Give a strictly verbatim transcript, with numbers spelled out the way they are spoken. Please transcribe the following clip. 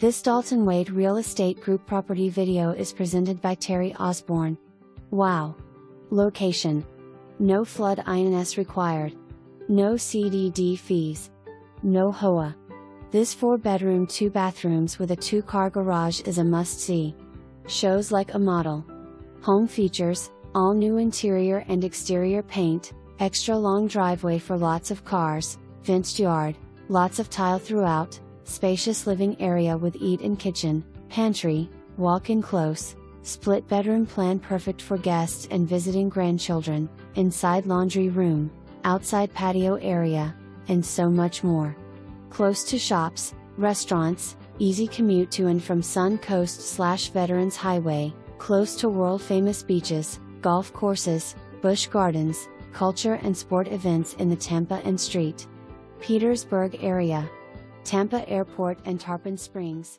This Dalton Wade Real Estate Group property video is presented by Terri Osborn. Wow! Location. No flood I N S required. No C D D fees. No H O A. This four bedroom two bathrooms with a two car garage is a must-see. Shows like a model. Home features, all new interior and exterior paint, extra long driveway for lots of cars, fenced yard, lots of tile throughout, spacious living area with eat-in kitchen, pantry, walk-in close, split bedroom plan perfect for guests and visiting grandchildren, inside laundry room, outside patio area, and so much more. Close to shops, restaurants, easy commute to and from Sun Coast slash Veterans Highway, close to world-famous beaches, golf courses, Busch Gardens, culture and sport events in the Tampa and Saint Petersburg area. Tampa Airport and Tarpon Springs.